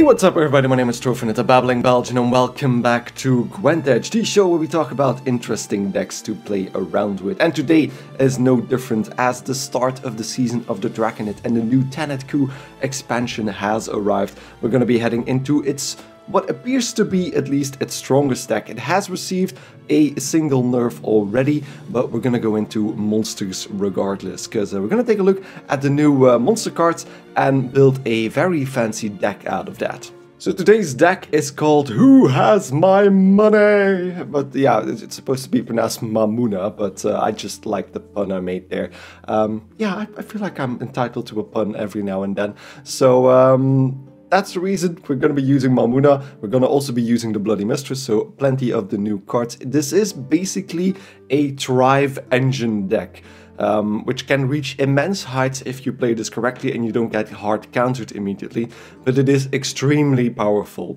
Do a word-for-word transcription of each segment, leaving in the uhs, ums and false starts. Hey, what's up everybody, my name is Trof and it's a babbling Belgian and welcome back to Gwent Edge, the show where we talk about interesting decks to play around with. And today is no different, as the start of the Season of the Draconid and the new Thanetku expansion has arrived. We're going to be heading into its, what appears to be at least its strongest deck. It has received a single nerf already, but we're gonna go into monsters regardless, because uh, we're gonna take a look at the new uh, monster cards and build a very fancy deck out of that. So today's deck is called Who Has My Money? But yeah, it's supposed to be pronounced Mamuna, but uh, I just like the pun I made there. Um, yeah, I, I feel like I'm entitled to a pun every now and then. So, um... that's the reason we're going to be using Mamuna. We're going to also be using the Bloody Mistress, so plenty of the new cards. This is basically a Thrive engine deck, um, which can reach immense heights if you play this correctly and you don't get hard countered immediately, but it is extremely powerful.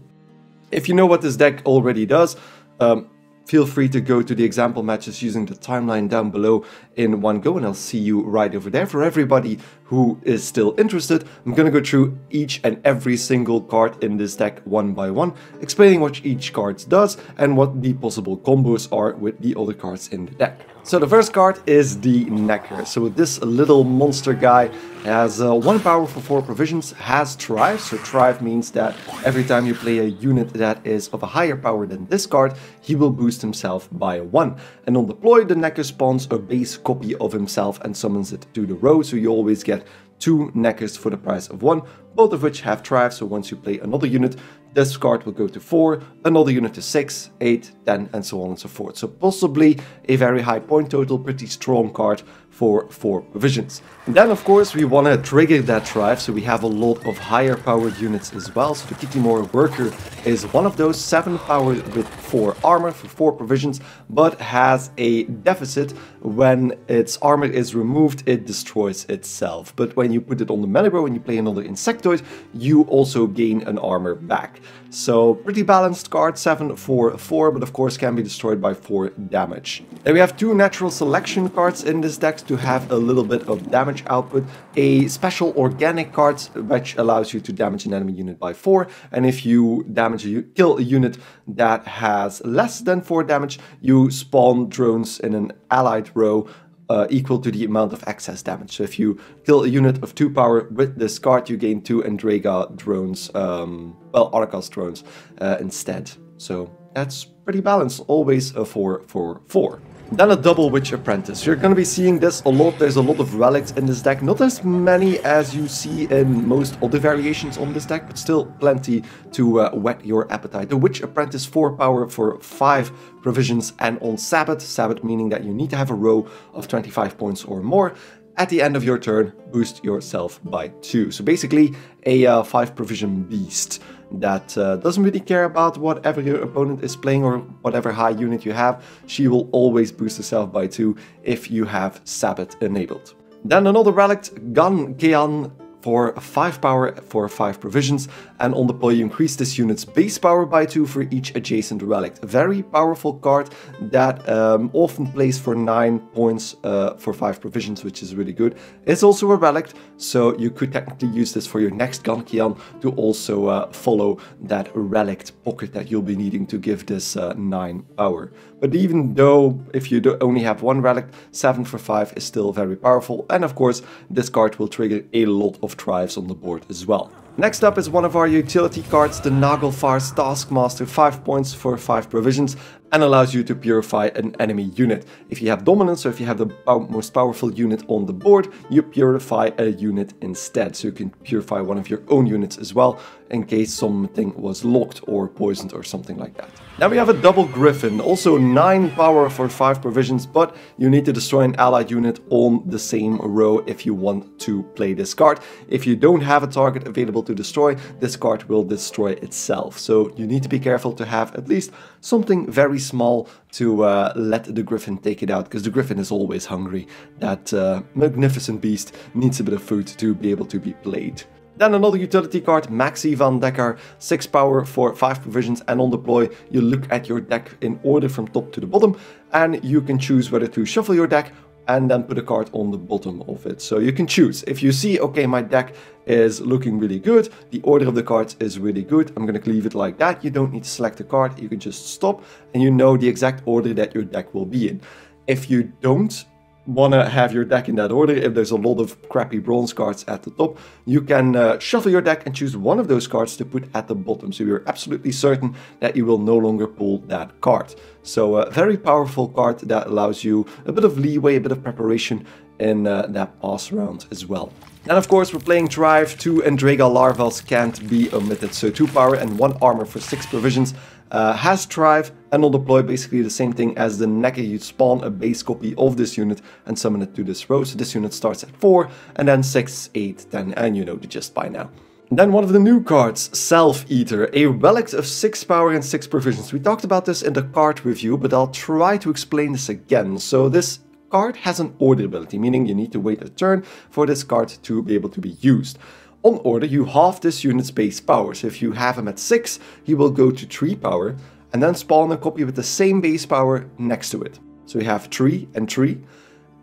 If you know what this deck already does, um, feel free to go to the example matches using the timeline down below in one go, and I'll see you right over there. For everybody who is still interested, I'm gonna go through each and every single card in this deck one by one, explaining what each card does and what the possible combos are with the other cards in the deck. So the first card is the Necker. So this little monster guy has uh, one power for four provisions, has Thrive. So Thrive means that every time you play a unit that is of a higher power than this card, he will boost himself by one. And on deploy, the Necker spawns a base copy of himself and summons it to the row. So you always get two Neckers for the price of one, both of which have Thrive. So once you play another unit, this card will go to four, another unit to six, eight, ten, and so on and so forth. So possibly a very high point total, pretty strong card for four provisions. And then of course we want to trigger that Thrive, so we have a lot of higher powered units as well. So the Kikimora Worker is one of those, seven power with four armor for four provisions, but has a deficit. When its armor is removed, it destroys itself. But when you put it on the mana row and you play another Insectoid, you also gain an armor back. So pretty balanced card, seven, four, four, but of course can be destroyed by four damage. Then we have two Natural Selection cards in this deck to have a little bit of damage output. A special organic card which allows you to damage an enemy unit by four, and if you damage a kill a unit that has less than four damage, you spawn drones in an allied row Uh, equal to the amount of excess damage. So if you kill a unit of two power with this card, you gain two Endrega drones, um, well, Arcas drones uh, instead. So that's pretty balanced, always a four, four, four. Then a double Witch Apprentice. You're going to be seeing this a lot. There's a lot of relics in this deck. Not as many as you see in most other variations on this deck, but still plenty to uh, whet your appetite. The Witch Apprentice, four power for five provisions, and on Sabbath. Sabbath meaning that you need to have a row of twenty-five points or more. At the end of your turn, boost yourself by two. So basically a uh, five provision beast that uh, doesn't really care about whatever your opponent is playing or whatever high unit you have. She will always boost herself by two if you have Sabbath enabled. Then another relic, Gan'ka'yon, for five power for five provisions, and on deploy you increase this unit's base power by two for each adjacent relic. A very powerful card that um, often plays for nine points uh, for five provisions, which is really good. It's also a relic, so you could technically use this for your next Gan'ka'yon to also uh, follow that relic pocket that you'll be needing to give this uh, nine power. But even though if you do only have one relic, seven for five is still very powerful, and of course this card will trigger a lot of Thrives on the board as well. Next up is one of our utility cards, the Naglfar's Taskmaster, five points for five provisions, and allows you to purify an enemy unit. If you have dominance, so if you have the most powerful unit on the board, you purify a unit instead. So you can purify one of your own units as well, in case something was locked or poisoned or something like that. Now we have a double Griffin, also nine power for five provisions, but you need to destroy an allied unit on the same row if you want to play this card. If you don't have a target available to destroy, this card will destroy itself. So you need to be careful to have at least something very small to uh, let the Griffin take it out, because the Griffin is always hungry. That uh, magnificent beast needs a bit of food to be able to be played. Then another utility card, Maxi Van Dekker, six power for five provisions, and on deploy you look at your deck in order from top to the bottom, and you can choose whether to shuffle your deck and then put a card on the bottom of it. So you can choose. If you see, okay, my deck is looking really good, the order of the cards is really good, I'm going to leave it like that. You don't need to select a card, you can just stop, and you know the exact order that your deck will be in. If you don't want to have your deck in that order, if there's a lot of crappy bronze cards at the top, you can uh, shuffle your deck and choose one of those cards to put at the bottom, so you're absolutely certain that you will no longer pull that card. So a very powerful card that allows you a bit of leeway, a bit of preparation in uh, that pass round as well. And of course, we're playing Thrive. Two Endrega Larvals can't be omitted, so two power and one armor for six provisions. Uh, has Thrive, and on deploy, basically the same thing as the Necker. You spawn a base copy of this unit and summon it to this row. So this unit starts at four, and then six, eight, ten, and you know the gist by now. And then one of the new cards, Self Eater, a relic of six power and six provisions. We talked about this in the card review, but I'll try to explain this again. So this card has an order ability, meaning you need to wait a turn for this card to be able to be used. On order, you halve this unit's base power, so if you have him at six, he will go to three power, and then spawn a copy with the same base power next to it. So you have three and three,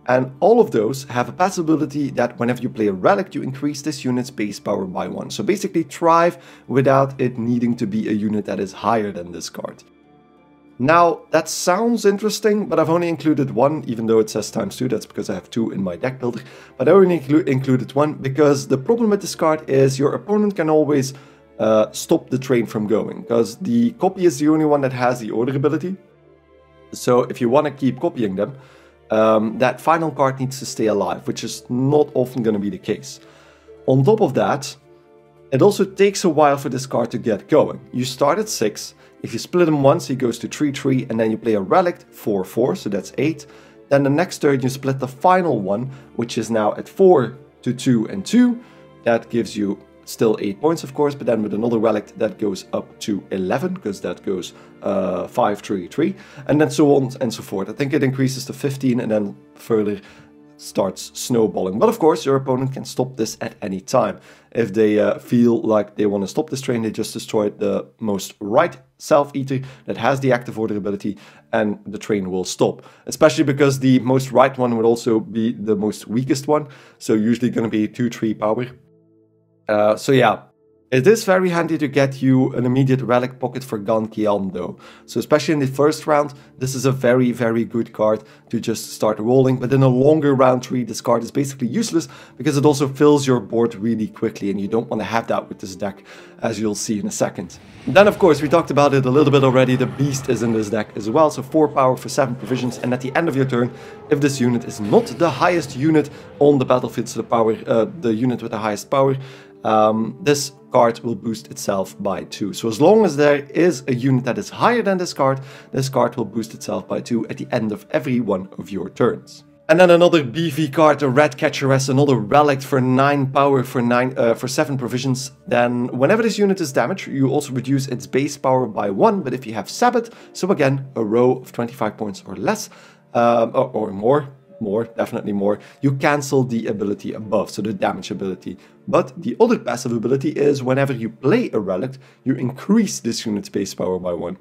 and all of those have a passive ability that whenever you play a relic, you increase this unit's base power by one. So basically Thrive without it needing to be a unit that is higher than this card. Now, that sounds interesting, but I've only included one, even though it says times two, that's because I have two in my deck builder, but I only inclu included one because the problem with this card is your opponent can always uh, stop the train from going, because the copy is the only one that has the order ability. So if you want to keep copying them, um, that final card needs to stay alive, which is not often going to be the case. On top of that, it also takes a while for this card to get going. You start at six. If you split him once, he goes to three three, and then you play a relic, four four, so that's eight. Then the next turn you split the final one, which is now at four to two and two. That gives you still eight points, of course, but then with another relic that goes up to eleven, because that goes uh, five three three, and then so on and so forth. I think it increases to fifteen and then further starts snowballing. But of course, your opponent can stop this at any time. If they uh, feel like they want to stop this train, they just destroy the most right Self-Eater that has the active order ability, and the train will stop. Especially because the most right one would also be the most weakest one, so usually going to be two three power. Uh, so yeah, it is very handy to get you an immediate relic pocket for Gan'ka'yon though. So especially in the first round, this is a very, very good card to just start rolling. But in a longer round three, this card is basically useless because it also fills your board really quickly, and you don't want to have that with this deck, as you'll see in a second. And then of course, we talked about it a little bit already, the Beast is in this deck as well. So four power for seven provisions, and at the end of your turn, if this unit is not the highest unit on the battlefield, so the, power, uh, the unit with the highest power, Um, this card will boost itself by two. So as long as there is a unit that is higher than this card, this card will boost itself by two at the end of every one of your turns. And then another beefy card, the Rat Catcheress, another relic for nine power for nine uh, for seven provisions. Then whenever this unit is damaged, you also reduce its base power by one, but if you have Sabbath, so again, a row of twenty-five points or less, um, or, or more, more, definitely more, you cancel the ability above, so the damage ability. But the other passive ability is whenever you play a relic, you increase this unit's base power by one.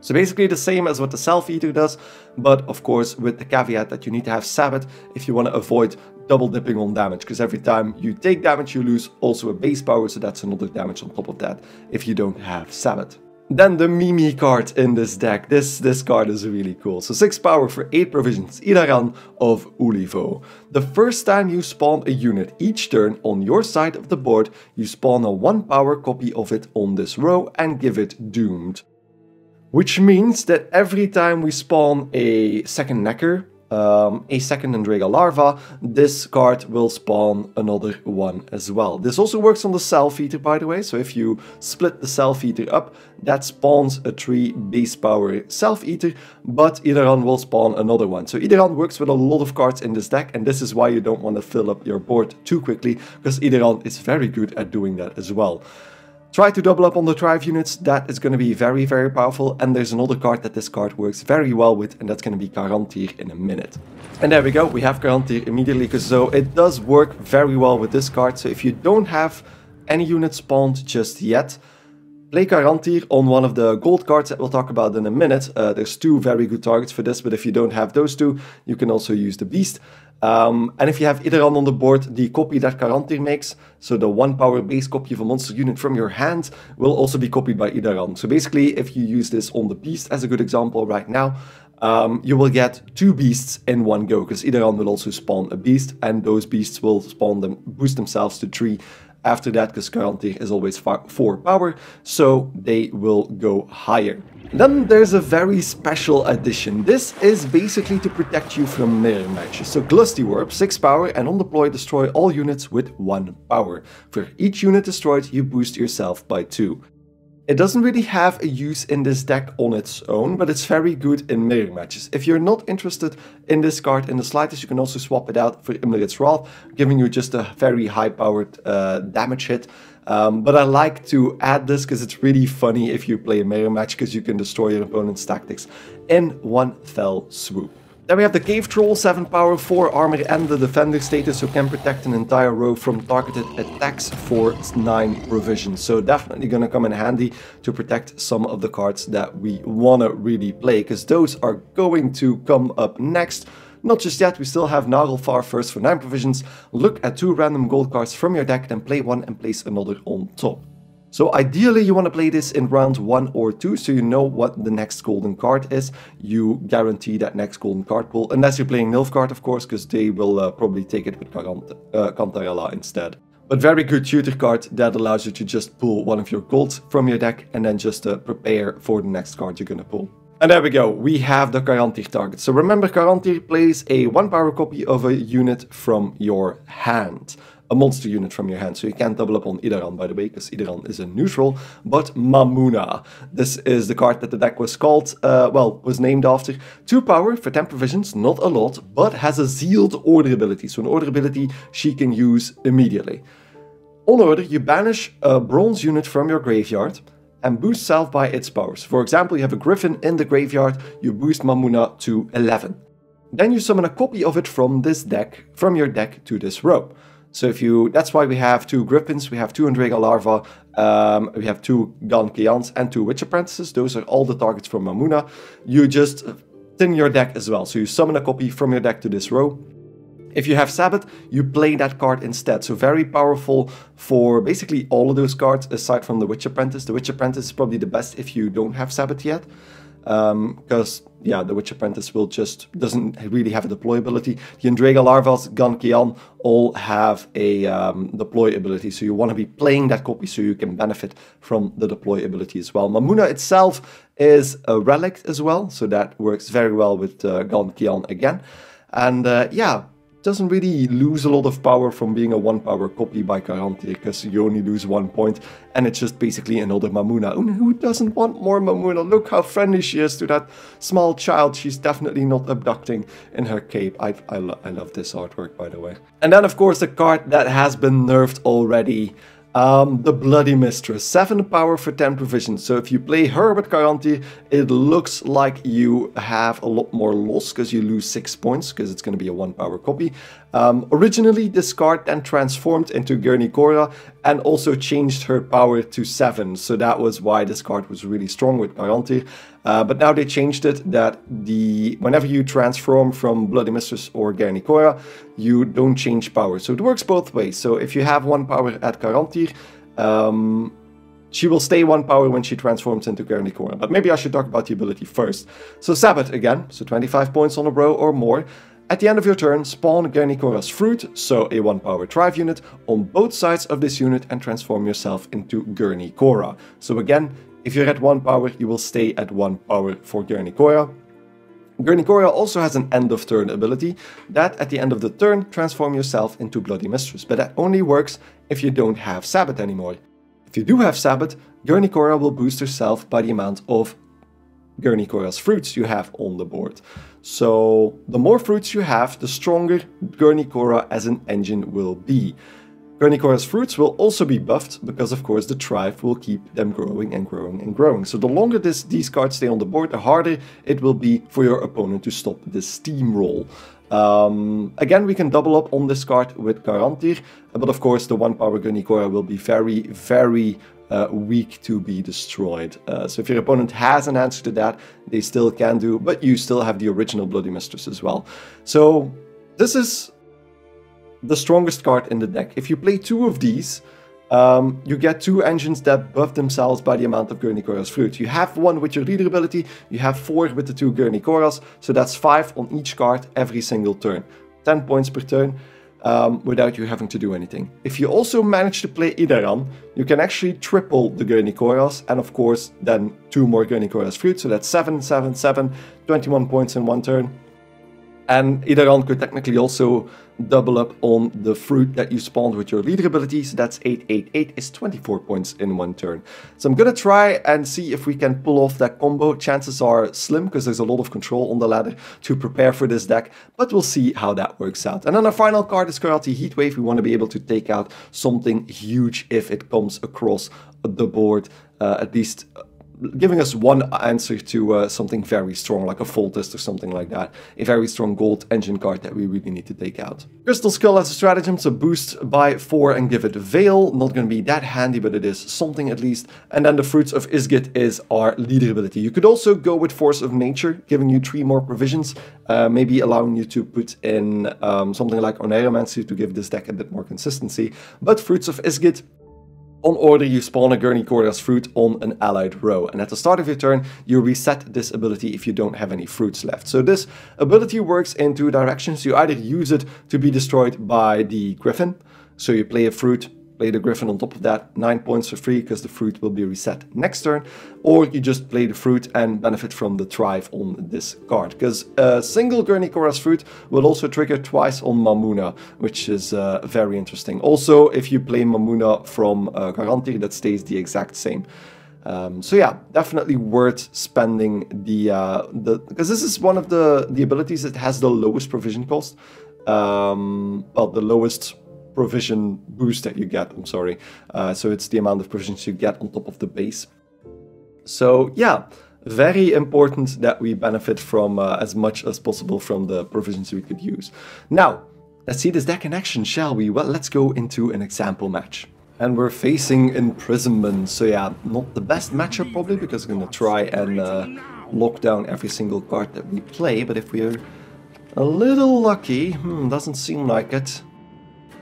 So basically the same as what the Self-Eater does, but of course with the caveat that you need to have Sabbath if you want to avoid double dipping on damage, because every time you take damage you lose also a base power, so that's another damage on top of that if you don't have Sabbath. Then the Mimi card in this deck. This, this card is really cool. So six power for eight provisions, Iddaran of Ulivo. The first time you spawn a unit each turn on your side of the board, you spawn a one power copy of it on this row and give it Doomed. Which means that every time we spawn a second Necker, Um, a second Endrega Larva, this card will spawn another one as well. This also works on the Self-Eater, by the way, so if you split the Self-Eater up, that spawns a three base power Self-Eater, but Iddaran will spawn another one. So Iddaran works with a lot of cards in this deck, and this is why you don't want to fill up your board too quickly, because Iddaran is very good at doing that as well. Try to double up on the Thrive units, that is going to be very, very powerful. And there's another card that this card works very well with, and that's going to be Caranthir in a minute. And there we go, we have Caranthir immediately, because so it does work very well with this card. So if you don't have any units spawned just yet, Play Caranthir on one of the gold cards that we'll talk about in a minute. Uh, there's two very good targets for this, but if you don't have those two, you can also use the Beast. Um, and if you have Iddaran on the board, the copy that Caranthir makes, so the one power base copy of a monster unit from your hand, will also be copied by Iddaran. So basically, if you use this on the Beast as a good example right now, um, you will get two Beasts in one go, because Iddaran will also spawn a Beast, and those Beasts will spawn them, boost themselves to three. After that, because Caranthir is always four power, so they will go higher. Then there's a very special addition. This is basically to protect you from mirror matches. So Glusty Warp, six power, and on deploy destroy all units with one power. For each unit destroyed, you boost yourself by two. It doesn't really have a use in this deck on its own, but it's very good in mirror matches. If you're not interested in this card in the slightest, you can also swap it out for Imlerith's Wrath, giving you just a very high-powered uh, damage hit. Um, but I like to add this because it's really funny if you play a mirror match, because you can destroy your opponent's tactics in one fell swoop. Then we have the Cave Troll, seven power, four armor and the defender status, so can protect an entire row from targeted attacks for nine provisions. So definitely gonna come in handy to protect some of the cards that we wanna really play, because those are going to come up next. Not just yet, we still have Naglfar first for nine provisions. Look at two random gold cards from your deck, then play one and place another on top. So ideally you want to play this in round one or two, so you know what the next golden card is. You guarantee that next golden card will, unless you're playing Nilfgaard of course, because they will uh, probably take it with Cantarella uh, instead. But very good tutor card that allows you to just pull one of your golds from your deck and then just uh, prepare for the next card you're gonna pull. And there we go, we have the Caranthir target. So remember, Caranthir plays a one power copy of a unit from your hand. A monster unit from your hand, so you can't double up on Iddaran, by the way, because Iddaran is a neutral, but Mamuna. This is the card that the deck was called, uh, well, was named after. Two power for ten provisions, not a lot, but has a sealed order ability, so an order ability she can use immediately. On order, you banish a bronze unit from your graveyard and boost self by its powers. For example, you have a Griffin in the graveyard, you boost Mamuna to eleven. Then you summon a copy of it from this deck, from your deck to this row. So if you, that's why we have two Griffins, we have two Endrega Larva, um, we have two Gan'ka'yons and two Witch Apprentices. Those are all the targets from Mamuna. You just thin your deck as well. So you summon a copy from your deck to this row. If you have Sabbath, you play that card instead. So very powerful for basically all of those cards aside from the Witch Apprentice. The Witch Apprentice is probably the best if you don't have Sabbath yet. Because, um, yeah, the Witch Apprentice will just, doesn't really have a deployability. The Endrega Larvas, Gan'ka'yon all have a um, deployability, so you want to be playing that copy so you can benefit from the deployability as well. Mamuna itself is a relic as well, so that works very well with uh, Gan'ka'yon again. And uh, yeah, doesn't really lose a lot of power from being a one-power copy by Caranthir, because you only lose one point, and it's just basically another Mamuna. And who doesn't want more Mamuna? Look how friendly she is to that small child. She's definitely not abducting in her cape. I, I, lo I love this artwork, by the way. And then, of course, the card that has been nerfed already. Um, the Bloody Mistress, seven power for ten provisions. So if you play her with Caranthir, it looks like you have a lot more loss because you lose six points because it's going to be a one power copy. Um, originally, this card then transformed into Gernichora's and also changed her power to seven. So that was why this card was really strong with Caranthir. Uh, but now they changed it that the whenever you transform from Bloody Mistress or Gernichora's, you don't change power. So it works both ways. So if you have one power at Caranthir, um, she will stay one power when she transforms into Gernichora's. But maybe I should talk about the ability first. So Sabbath again, so twenty-five points on a row or more. At the end of your turn, spawn Gernichora's Fruit, so a one-power Thrive unit, on both sides of this unit and transform yourself into Gernichora. So again, if you're at one power, you will stay at one power for Gernichora. Gernichora also has an end-of-turn ability that, at the end of the turn, transform yourself into Bloody Mistress, but that only works if you don't have Sabbath anymore. If you do have Sabbath, Gernichora will boost herself by the amount of Gernichora's fruits you have on the board. So the more fruits you have, the stronger Gernichora as an engine will be. Gernichora's fruits will also be buffed because of course the Thrive will keep them growing and growing and growing. So the longer this, these cards stay on the board, the harder it will be for your opponent to stop this steamroll. Um, again, we can double up on this card with Caranthir, but of course the one power Gernichora will be very, very uh, weak to be destroyed. Uh, so if your opponent has an answer to that, they still can do, but you still have the original Bloody Mistress as well. So this is the strongest card in the deck. If you play two of these, Um, you get two engines that buff themselves by the amount of Gernichora's fruit. You have one with your leader ability, you have four with the two Gernichoras, so that's five on each card every single turn. ten points per turn, um, without you having to do anything. If you also manage to play Iddaran, you can actually triple the Gernichoras, and of course then two more Gernichora's fruit, so that's seven, seven, seven, twenty-one points in one turn. And Iddaran could technically also double up on the fruit that you spawned with your leader ability, so that's eight, eight, eight is twenty-four points in one turn. So I'm gonna try and see if we can pull off that combo. Chances are slim, because there's a lot of control on the ladder to prepare for this deck, but we'll see how that works out. And then our final card is Caranthir Heatwave. We want to be able to take out something huge if it comes across the board, uh, at least giving us one answer to uh, something very strong, like a Foltest or something like that. A very strong gold engine card that we really need to take out. Crystal Skull has a stratagem, so boost by four and give it Veil. Not going to be that handy, but it is something at least. And then the Fruits of Ysgith is our leader ability. You could also go with Force of Nature, giving you three more provisions, uh, maybe allowing you to put in um, something like Oneromancy to give this deck a bit more consistency. But Fruits of Ysgith, on order, you spawn a Gernichora's fruit on an allied row, and at the start of your turn, you reset this ability if you don't have any fruits left. So this ability works in two directions. You either use it to be destroyed by the Griffin, so you play a fruit, play the Griffin on top of that, nine points for free, because the fruit will be reset next turn, or you just play the fruit and benefit from the Thrive on this card, because a single Gernichora's fruit will also trigger twice on Mamuna, which is uh, very interesting. Also, if you play Mamuna from uh, Caranthir, that stays the exact same. Um, so yeah, definitely worth spending the, uh, the, because this is one of the, the abilities that has the lowest provision cost, um, well, the lowest provision boost that you get, I'm sorry. Uh, so it's the amount of provisions you get on top of the base. So yeah, very important that we benefit from uh, as much as possible from the provisions we could use. Now, let's see this deck in action, shall we? Well, let's go into an example match. And we're facing Imprisonment, so yeah, not the best matchup probably, because we're gonna try and uh, lock down every single card that we play, but if we're a little lucky, hmm, doesn't seem like it.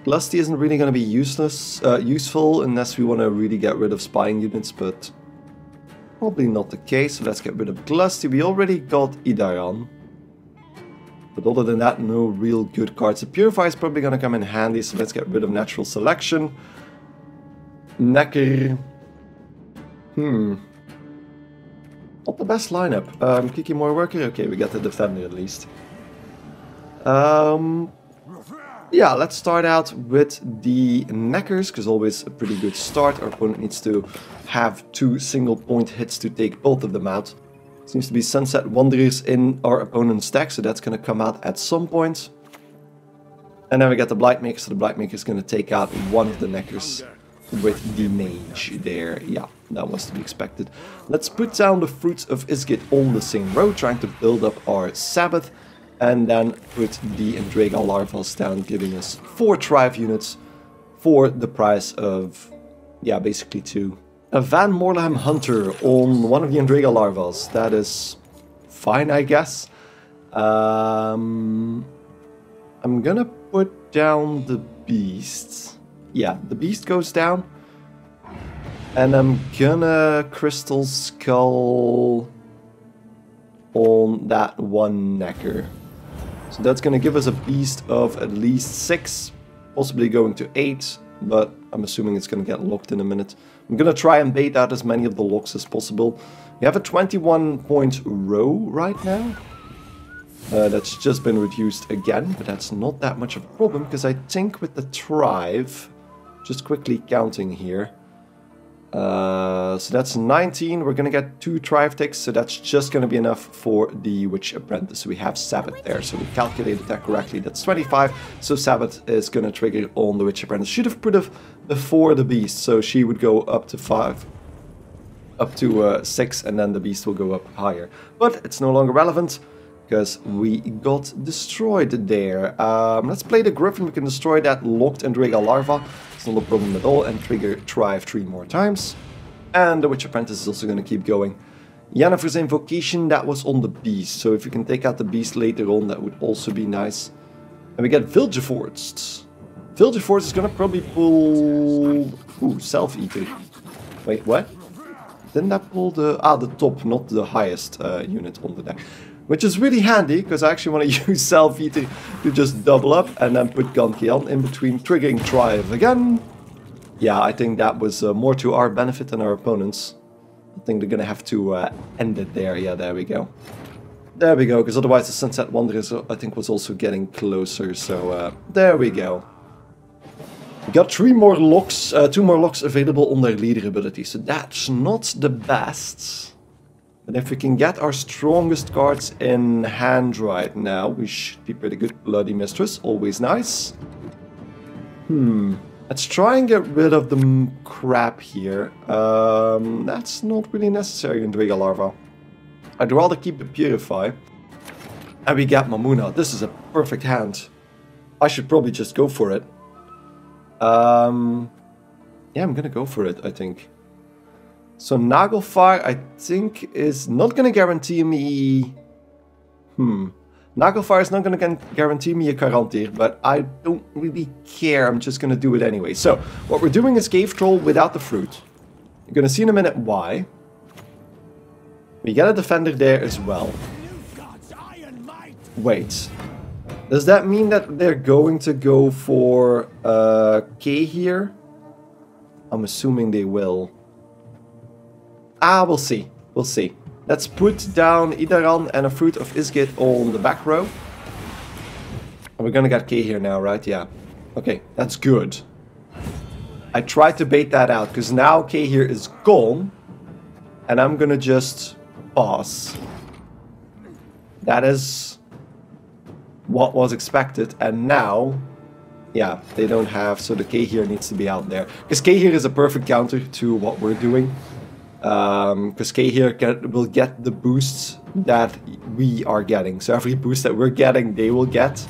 Glusty isn't really going to be useless, uh, useful unless we want to really get rid of spying units, but probably not the case. So let's get rid of Glusty. We already got Iddaran, but other than that, no real good cards. The Purify is probably going to come in handy, so let's get rid of Natural Selection. Necker. Hmm. Not the best lineup. Um, Kikimora Worker? Okay, we got the Defender at least. Um... Yeah, let's start out with the Neckers, because always a pretty good start. Our opponent needs to have two single point hits to take both of them out. Seems to be Sunset Wanderers in our opponent's deck, so that's going to come out at some point. And then we get the Blightmaker, so the Blightmaker is going to take out one of the Neckers with the Mage there. Yeah, that was to be expected. Let's put down the Fruits of Ysgith on the same row, trying to build up our Sabbath. And then put the Endrega Larvas down, giving us four Thrive units for the price of, yeah, basically two. A Van Morleham Hunter on one of the Endrega Larvas. That is fine, I guess. Um, I'm gonna put down the Beast. Yeah, the Beast goes down. And I'm gonna Crystal Skull on that one Necker. So that's going to give us a beast of at least six, possibly going to eight, but I'm assuming it's going to get locked in a minute. I'm going to try and bait out as many of the locks as possible. We have a twenty-one point row right now. Uh, that's just been reduced again, but that's not that much of a problem, because I think with the Thrive, just quickly counting here, Uh, so that's nineteen, we're gonna get two Thrive ticks, so that's just gonna be enough for the Witch Apprentice. So we have Sabbath there, so we calculated that correctly, that's twenty-five, so Sabbath is gonna trigger on the Witch Apprentice. Should have put it before the Beast, so she would go up to five, up to uh, six, and then the Beast will go up higher. But it's no longer relevant, because we got destroyed there. Um, let's play the Griffin. We can destroy that locked Endrega larva. It's not a problem at all. And trigger Thrive three more times. And the Witch Apprentice is also going to keep going. Yennefer's Invocation, that was on the Beast. So if you can take out the Beast later on, that would also be nice. And we get Vilgefortz. Vilgefortz is going to probably pull... Ooh, Self Eater. Wait, what? Didn't that pull the... Ah, the top, not the highest uh, unit on the deck. Which is really handy, because I actually want to use Self Eater to just double up and then put Gan'ka'yon in between, triggering Thrive again. Yeah, I think that was uh, more to our benefit than our opponents. I think they're gonna have to uh, end it there. Yeah, there we go. There we go, because otherwise the Sunset Wanderers, I think, was also getting closer. So, uh, there we go. We got three more locks, uh, two more locks available on their leader ability. So that's not the best. But if we can get our strongest cards in hand right now, we should be pretty good. Bloody Mistress, always nice. Hmm... Let's try and get rid of the crap here. Um, that's not really necessary in Draga Larva. I'd rather keep the Purify. And we get Mamuna. This is a perfect hand. I should probably just go for it. Um, yeah, I'm gonna go for it, I think. So Naglfar, I think, is not gonna guarantee me... Hmm... Naglfar is not going to guarantee me a Caranthir, but I don't really care. I'm just going to do it anyway. So, what we're doing is Cave Troll without the fruit. You're going to see in a minute why. We get a defender there as well. Wait. Does that mean that they're going to go for uh, K here? I'm assuming they will. Ah, we'll see. We'll see. Let's put down Iddaran and a Fruit of Ysgith on the back row. And we're gonna get Kehir here now, right? Yeah. Okay, that's good. I tried to bait that out, because now Kehir here is gone. And I'm gonna just pass. That is what was expected. And now, yeah, they don't have... So the Kehir here needs to be out there. Because Kehir here is a perfect counter to what we're doing. Um, because Kehir can, will get the boosts that we are getting. So every boost that we're getting, they will get,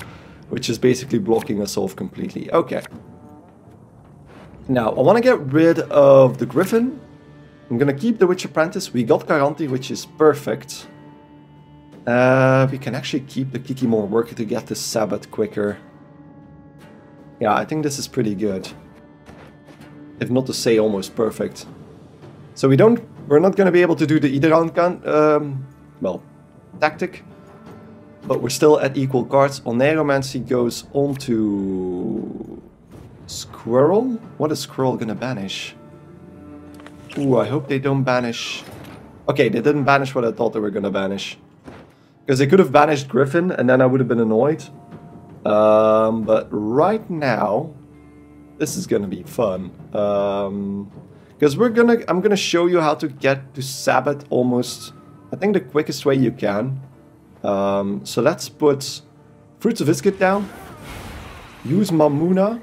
which is basically blocking us off completely. Okay. Now, I want to get rid of the Griffin. I'm going to keep the Witch Apprentice. We got Caranthir, which is perfect. Uh, we can actually keep the Kikimora Worker to get the Sabbath quicker. Yeah, I think this is pretty good. If not to say almost perfect. So we don't, we're not going to be able to do the Iddaran can, um, well, tactic, but we're still at equal cards. Oneromancy goes on to Squirrel. What is Squirrel going to banish? Ooh, I hope they don't banish. Okay, they didn't banish what I thought they were going to banish, because they could have banished Griffin, and then I would have been annoyed. Um, but right now, this is going to be fun. Um... Because we're gonna, I'm gonna show you how to get to Sabbath almost, I think, the quickest way you can. Um, so let's put Fruits of Ysgith down. Use Mamuna.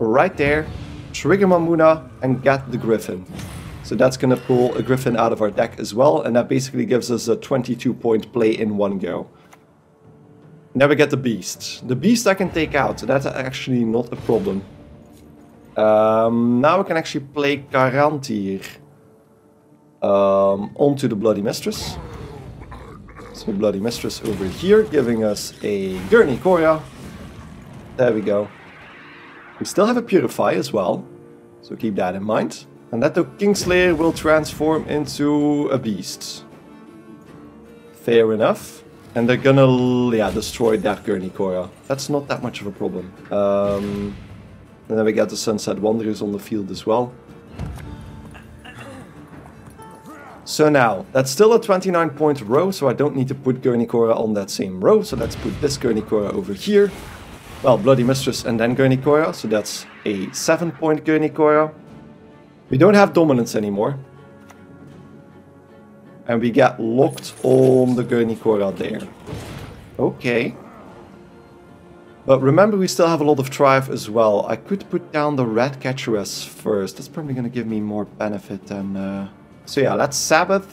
Right there. Trigger Mamuna and get the Griffin. So that's gonna pull a Griffin out of our deck as well. And that basically gives us a twenty-two point play in one go. Now we get the Beast. The Beast I can take out, so that's actually not a problem. Um, now we can actually play Caranthir um, onto the Bloody Mistress. So Bloody Mistress over here, giving us a Gernichora's. There we go. We still have a Purify as well, so keep that in mind. And that the Kingslayer will transform into a Beast. Fair enough. And they're gonna yeah, destroy that Gernichora's. That's not that much of a problem. Um... And then we get the Sunset Wanderers on the field as well. So now, that's still a twenty-nine point row, so I don't need to put Gernichora's on that same row. So let's put this Gernichora's over here. Well, Bloody Mistress and then Gernichora's, so that's a seven point Gernichora's. We don't have Dominance anymore. And we get locked on the Gernichora's there. Okay. But remember, we still have a lot of Thrive as well. I could put down the Rat Catcheress first. That's probably going to give me more benefit than... Uh... So yeah, let's Sabbath.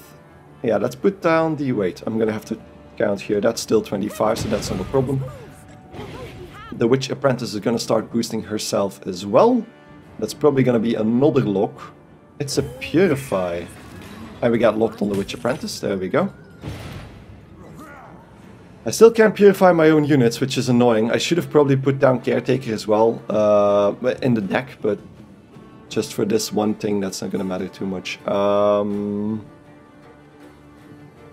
Yeah, let's put down the... Wait, I'm going to have to count here. That's still twenty-five, so that's not a problem. The Witch Apprentice is going to start boosting herself as well. That's probably going to be another lock. It's a Purify. And we got locked on the Witch Apprentice. There we go. I still can't purify my own units, which is annoying. I should have probably put down Caretaker as well uh, in the deck, but just for this one thing, that's not going to matter too much. Um,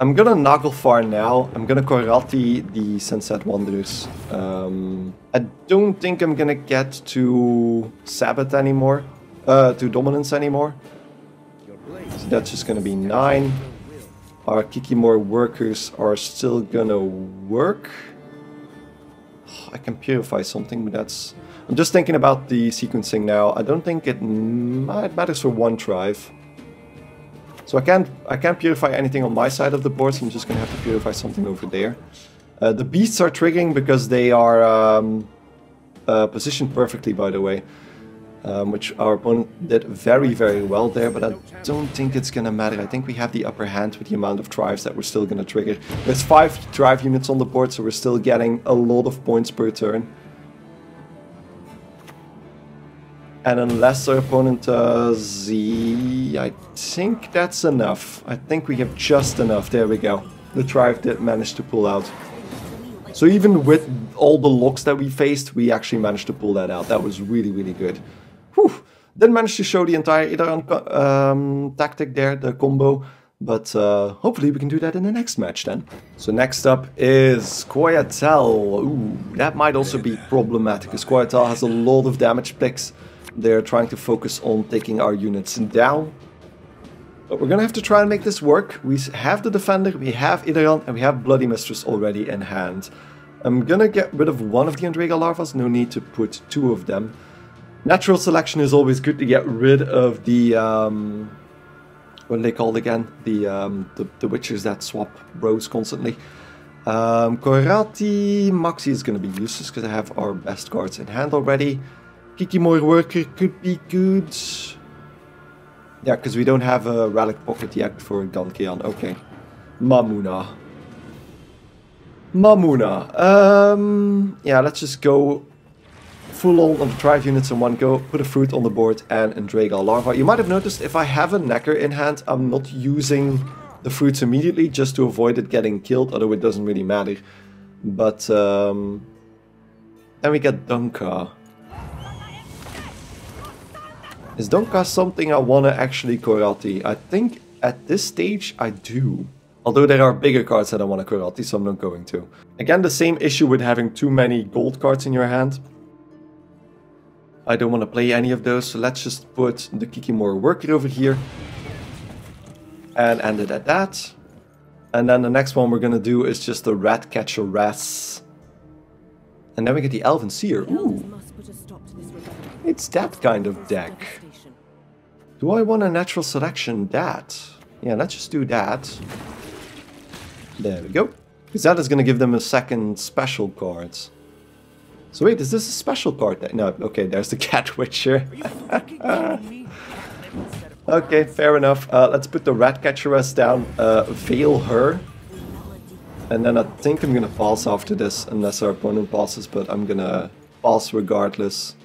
I'm going to Naglfar now. I'm going to Koyatel the Sunset Wanderers. Um, I don't think I'm going to get to Sabbath anymore, uh, to Dominance anymore. So that's just going to be nine. Our Kikimora workers are still gonna work. Oh, I can purify something, but that's... I'm just thinking about the sequencing now. I don't think it might matters for one Thrive. So I can't, I can't purify anything on my side of the board, so I'm just gonna have to purify something over there. Uh, the beasts are triggering because they are um, uh, positioned perfectly, by the way. Um, which our opponent did very, very well there, but I don't think it's going to matter. I think we have the upper hand with the amount of Thrives that we're still going to trigger. There's five Thrive units on the board, so we're still getting a lot of points per turn. And unless our opponent uh, Z... I think that's enough. I think we have just enough. There we go. The Thrive did manage to pull out. So even with all the locks that we faced, we actually managed to pull that out. That was really, really good. Whew. Didn't manage to show the entire Iddaran um, tactic there, the combo, but uh, hopefully we can do that in the next match then. So next up is Koyatel. Ooh, that might also be problematic, because Koyatel has a lot of damage picks. They're trying to focus on taking our units down. But we're going to have to try and make this work. We have the Defender, we have Iddaran, and we have Bloody Mistress already in hand. I'm going to get rid of one of the Endrega larvas, no need to put two of them. Natural selection is always good to get rid of the, um, what are they called again? The, um, the, the witches that swap rows constantly. Um, Koyatel, Maxi is going to be useless because I have our best cards in hand already. Kikimora Worker could be good. Yeah, because we don't have a Relic Pocket yet for Gan'ka'yon. Okay. Mamuna. Mamuna. Um, yeah, let's just go... full on on the Thrive units in one go, put a fruit on the board and Endrega larva. You might have noticed if I have a Necker in hand, I'm not using the fruits immediately just to avoid it getting killed, although it doesn't really matter. But um, then we get Donka. Is Donka something I want to actually Koyatel? I think at this stage I do. Although there are bigger cards that I want to Koyatel, so I'm not going to. Again, the same issue with having too many gold cards in your hand. I don't want to play any of those, so let's just put the Kikimora Worker over here. And end it at that. And then the next one we're going to do is just the Rat Catcheress. And then we get the Elven Seer. Ooh. It's that kind of deck. Do I want a natural selection? That. Yeah, let's just do that. There we go. Because that is going to give them a second special card. So wait, is this a special card that... No, okay, there's the Cat Witcher. Okay, fair enough. Uh, let's put the Rat Catcheress down, uh, veil her. And then I think I'm going to pass after this, unless our opponent passes, but I'm going to pass regardless.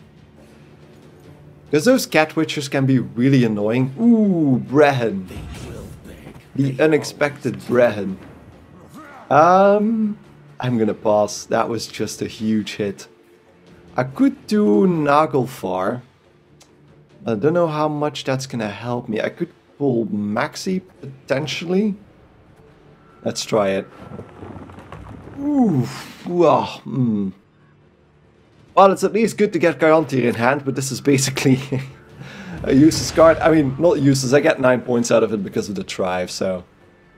Because those Cat Witchers can be really annoying. Ooh, Brehen. The unexpected Brehen. Um, I'm going to pass. That was just a huge hit. I could do Naglfar. I don't know how much that's going to help me. I could pull Maxi, potentially. Let's try it. Ooh, wow, mm. Well, it's at least good to get Caranthir in hand, but this is basically a useless card. I mean, not useless. I get nine points out of it because of the Thrive, so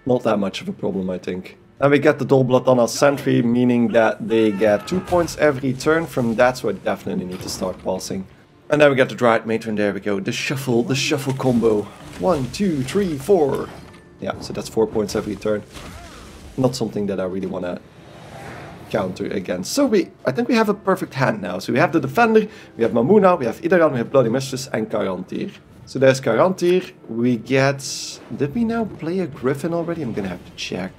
not that much of a problem, I think. And we get the Dolblood on our sentry, meaning that they get two points every turn from that, so I definitely need to start passing. And then we get the Dryad Matron, there we go. The shuffle, the shuffle combo. One, two, three, four. Yeah, so that's four points every turn. Not something that I really want to counter against. So we, I think we have a perfect hand now. So we have the Defender, we have Mamuna, we have Iddaran, we have Bloody Mistress and Caranthir. So there's Caranthir. We get... Did we now play a Griffin already? I'm going to have to check.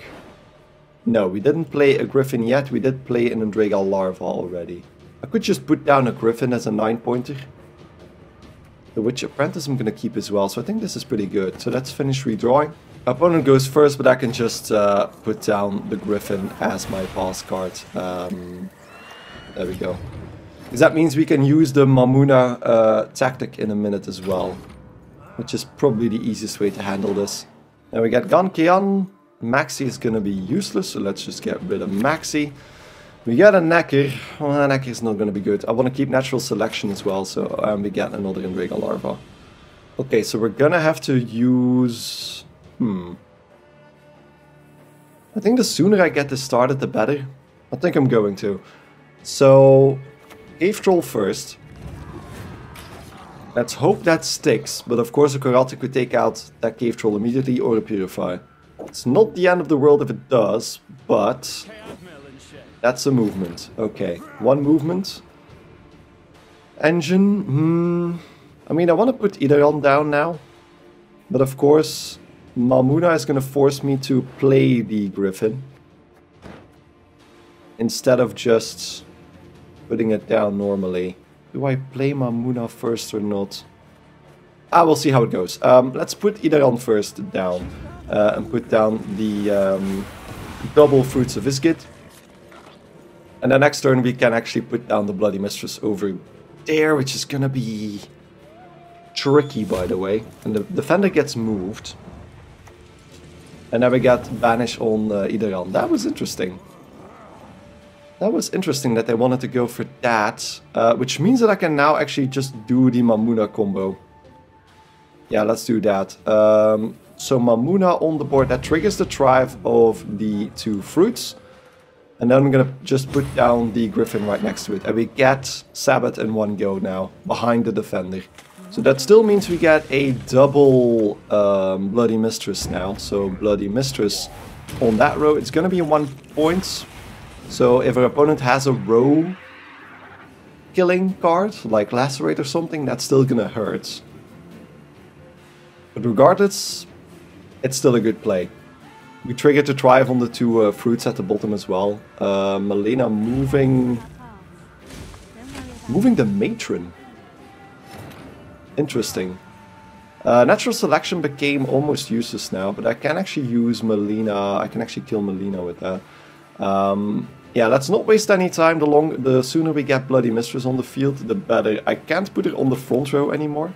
No, we didn't play a Griffin yet, we did play an Endrega Larva already. I could just put down a Griffin as a nine pointer. The Witch Apprentice I'm gonna keep as well, so I think this is pretty good. So let's finish redrawing. My opponent goes first, but I can just uh, put down the Griffin as my pass card. Um, there we go. Because that means we can use the Mamuna uh, tactic in a minute as well. Which is probably the easiest way to handle this. Now we got Gan'ka'yon. Maxi is gonna be useless, so let's just get rid of Maxi. We got a Necker. Well, Necker is not gonna be good. I wanna keep Natural Selection as well, so um, we get another Endrega Larva. Okay, so we're gonna have to use... Hmm. I think the sooner I get this started, the better. I think I'm going to. So, Cave Troll first. Let's hope that sticks, but of course a Koyatel could take out that Cave Troll immediately, or a Purify. It's not the end of the world if it does, but that's a movement. Okay, one movement. Engine, hmm. I mean, I want to put Iddaran down now, but of course Mamuna is going to force me to play the Griffin instead of just putting it down normally. Do I play Mamuna first or not? Ah, we'll see how it goes. Um, let's put Iddaran first down. Uh, and put down the um, double Fruits of Ysgith. And then next turn we can actually put down the Bloody Mistress over there, which is gonna be tricky, by the way. And the defender gets moved. And then we got Banish on uh, Iddaran. That was interesting. That was interesting that they wanted to go for that, uh, which means that I can now actually just do the Mamuna combo. Yeah, let's do that. Um, So Mamuna on the board, that triggers the Thrive of the two fruits. And then I'm going to just put down the Griffin right next to it. And we get Sabbath in one go now, behind the defender. So that still means we get a double um, Bloody Mistress now. So Bloody Mistress on that row, it's going to be one point. So if our opponent has a row killing card, like Lacerate or something, that's still going to hurt. But regardless... it's still a good play. We triggered the Thrive on the two uh, fruits at the bottom as well. Uh, Melina moving... Moving the Matron. Interesting. Uh, Natural Selection became almost useless now, but I can actually use Melina. I can actually kill Melina with that. Um, yeah, let's not waste any time. The, long, the sooner we get Bloody Mistress on the field, the better. I can't put it on the front row anymore.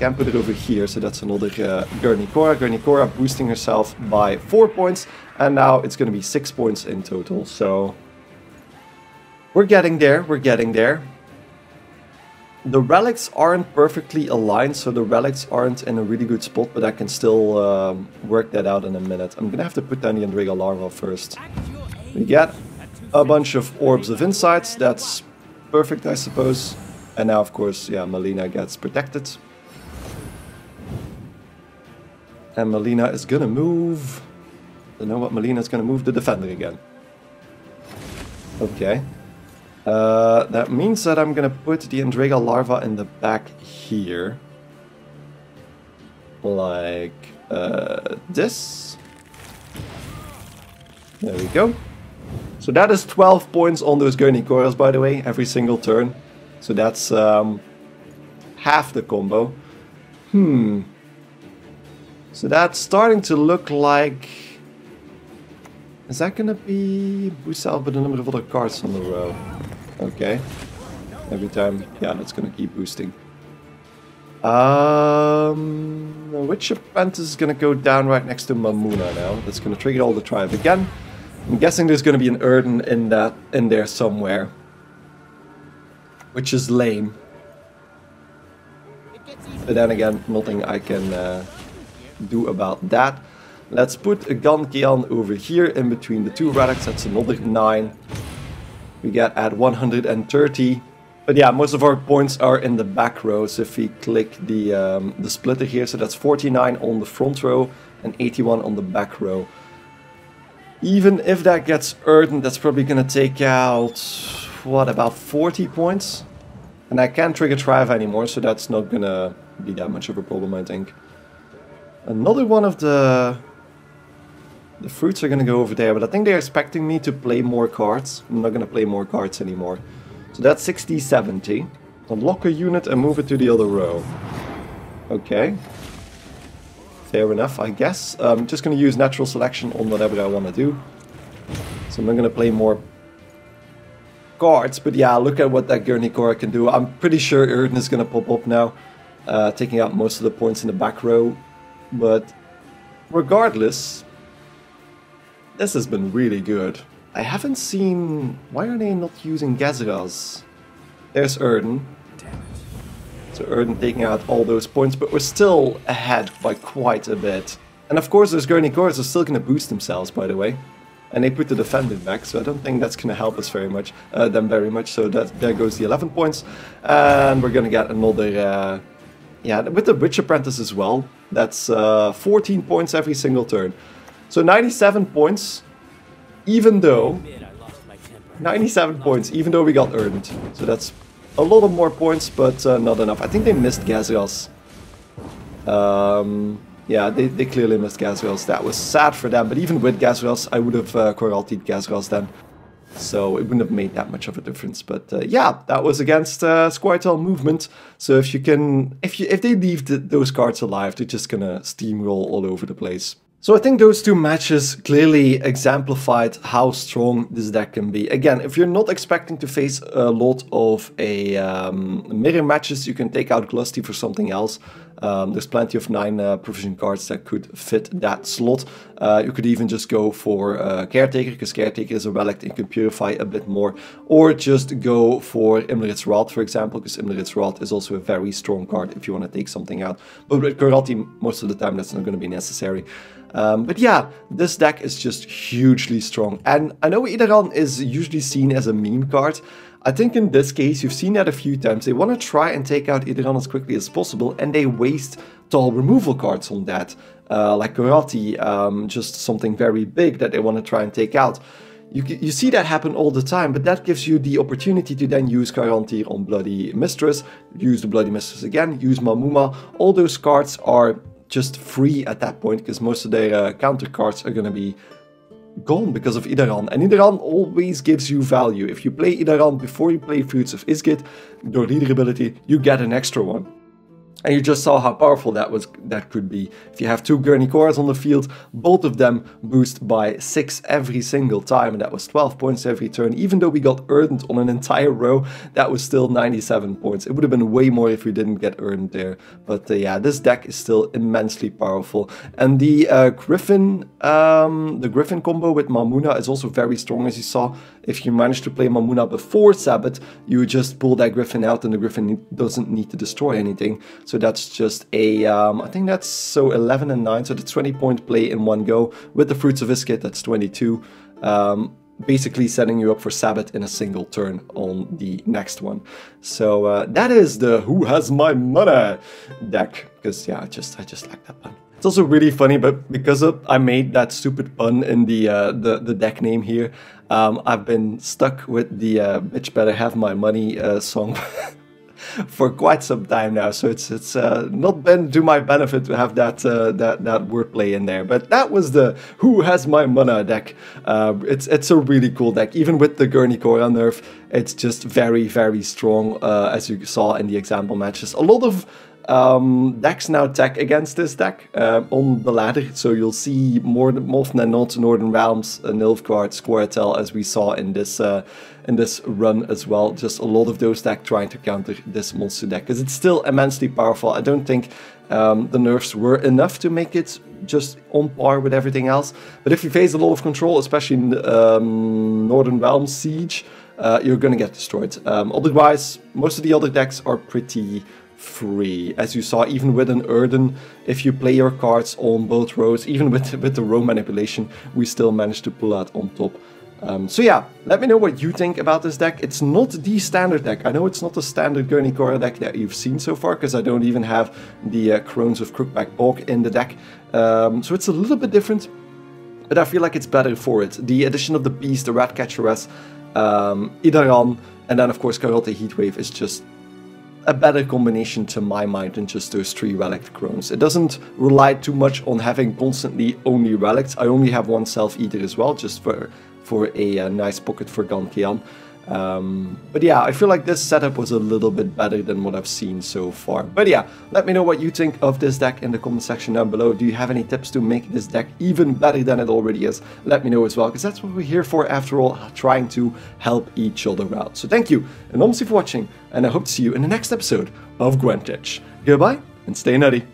Can put it over here, so that's another uh, Gernichora. Gernichora boosting herself by four points, and now it's going to be six points in total. So we're getting there. We're getting there. The relics aren't perfectly aligned, so the relics aren't in a really good spot, but I can still um, work that out in a minute. I'm going to have to put down the Endrega Larva first. We get a bunch of Orbs of Insights. That's perfect, I suppose. And now, of course, yeah, Melina gets protected. And Melina is gonna move. I don't know what Melina is gonna move. The defender again. Okay. Uh, that means that I'm gonna put the Endrega Larva in the back here. Like uh, this. There we go. So that is twelve points on those Gernichoras, by the way, every single turn. So that's um, half the combo. Hmm. So that's starting to look like... Is that gonna be... boost out by the number of other cards on the row? Okay. Every time... Yeah, that's gonna keep boosting. Um... Witch Apprentice is gonna go down right next to Mamuna now. That's gonna trigger all the Tribe again. I'm guessing there's gonna be an Urdan in that... in there somewhere. Which is lame. But then again, nothing I can... Uh, do about that. Let's put a Gan'ka'yon over here in between the two relics. That's another nine. We get at one hundred thirty. But yeah, most of our points are in the back row. So if we click the um, the splitter here, so that's forty-nine on the front row and eighty-one on the back row. Even if that gets urgent, that's probably gonna take out what, about forty points. And I can't trigger Thrive anymore, so that's not gonna be that much of a problem, I think. Another one of the The fruits are gonna go over there, but I think they're expecting me to play more cards. I'm not gonna play more cards anymore. So that's sixty, seventy. Unlock a unit and move it to the other row. Okay. Fair enough, I guess. I'm just gonna use natural selection on whatever I wanna do. So I'm not gonna play more cards, but yeah, look at what that Gernichora can do. I'm pretty sure Erdin is gonna pop up now, uh, taking out most of the points in the back row. But regardless, this has been really good. I haven't seen... Why are they not using Gezras? There's Erdin. So Erdin taking out all those points, but we're still ahead by quite a bit. And of course those Gernichoras are still going to boost themselves, by the way. And they put the defendant back, so I don't think that's going to help us very much, uh, them very much. So that there goes the eleven points. And we're going to get another... Uh, yeah, with the Witch Apprentice as well. That's uh, fourteen points every single turn. So ninety-seven points. Even though, ninety-seven points, even though we got Erdin. So that's a lot of more points, but uh, not enough. I think they missed Gezras. Um, yeah, they, they clearly missed Gezras. That was sad for them, but even with Gezras, I would have uh, Koyatel Gezras then. So it wouldn't have made that much of a difference. But uh, yeah, that was against uh, Squirrel movement. So if you can, if, you, if they leave the, those cards alive, they're just gonna steamroll all over the place. So I think those two matches clearly exemplified how strong this deck can be. Again, if you're not expecting to face a lot of a um, mirror matches, you can take out Glusty for something else. Um, there's plenty of nine uh, provision cards that could fit that slot. Uh, you could even just go for uh, Caretaker, because Caretaker is a relic and you can purify a bit more. Or just go for Imlerith's Wrath, for example, because Imlerith's Wrath is also a very strong card if you want to take something out. But with Koyatel, most of the time that's not going to be necessary. Um, but yeah, this deck is just hugely strong. And I know Iddaran is usually seen as a meme card. I think in this case, you've seen that a few times. They want to try and take out Iddaran as quickly as possible, and they waste tall removal cards on that. Uh, like Koyatel, um, just something very big that they want to try and take out. You, you see that happen all the time, but that gives you the opportunity to then use Caranthir on Bloody Mistress, use the Bloody Mistress again, use Mamuna. All those cards are just free at that point, because most of their uh, counter cards are going to be gone because of Iddaran, and Iddaran always gives you value. If you play Iddaran before you play Fruits of Ysgith, your leader ability, you get an extra one. And you just saw how powerful that was. That could be. If you have two Gernichoras on the field, both of them boost by six every single time, and that was twelve points every turn. Even though we got Erdin on an entire row, that was still ninety-seven points. It would have been way more if we didn't get Erdin there. But uh, yeah, this deck is still immensely powerful. And the uh, Griffin, um, the Griffin combo with Mamuna is also very strong, as you saw. If you manage to play Mamuna before Sabbath, you just pull that Griffin out, and the Griffin doesn't need to destroy anything. So So that's just a, um, I think that's so eleven and nine, so the twenty point play in one go. With the Fruits of Ysgith, that's twenty-two. Um, basically setting you up for Sabbath in a single turn on the next one. So uh, that is the Who Has My Money deck. Because yeah, I just, I just like that pun. It's also really funny, but because of, I made that stupid pun in the, uh, the, the deck name here, um, I've been stuck with the uh, Bitch Better Have My Money uh, song. For quite some time now, so it's it's uh, not been to my benefit to have that uh, that that wordplay in there. But that was the Who Has My Money deck. Uh, it's it's a really cool deck, even with the Gernichora nerf. It's just very very strong, uh, as you saw in the example matches. A lot of um, decks now tech against this deck uh, on the ladder, so you'll see more often than not Northern Realms, uh, Nilfgaard, Squirrel, as we saw in this. Uh, in this run as well, just a lot of those decks trying to counter this monster deck, because it's still immensely powerful. I don't think um, the nerfs were enough to make it just on par with everything else, but if you face a lot of control, especially in um, Northern Realms Siege, uh, you're gonna get destroyed. Um, otherwise, most of the other decks are pretty free. As you saw, even with an Erdin, if you play your cards on both rows, even with, with the row manipulation, we still managed to pull out on top. Um, so yeah, let me know what you think about this deck. It's not the standard deck. I know it's not the standard Gernichora deck that you've seen so far, because I don't even have the uh, Crones of Crookback Bog in the deck. Um, so it's a little bit different, but I feel like it's better for it. The addition of the Beast, the Rat Catcheress, um, Iddaran, and then of course Caranthir Heatwave is just a better combination to my mind than just those three relic crones. It doesn't rely too much on having constantly only relics. I only have one Self Eater as well, just for for a, a nice pocket for Gan'ka'yon. Um, but yeah, I feel like this setup was a little bit better than what I've seen so far. But yeah, let me know what you think of this deck in the comment section down below. Do you have any tips to make this deck even better than it already is? Let me know as well, because that's what we're here for after all, trying to help each other out. So thank you enormously for watching, and I hope to see you in the next episode of Gwentich. Goodbye, and stay nutty.